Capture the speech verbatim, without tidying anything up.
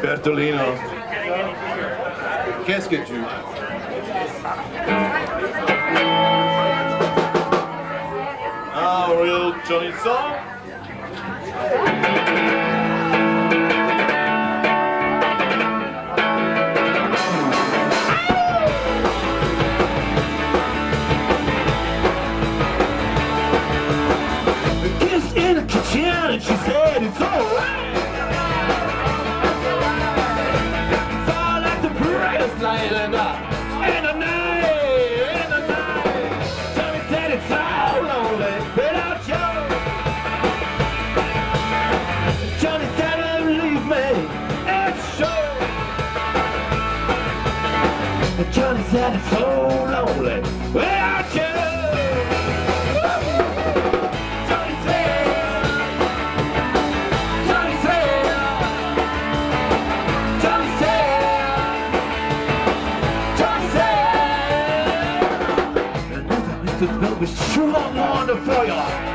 Bertolino, qu'est-ce que tu... Ah, real chorizo? And she said it's alright. It's all like the brightest light in the, in the night, in the night. Johnny said it's so lonely without you. Johnny said I'd leave me, it's sure. Johnny said it's so lonely without you. This is wonderful.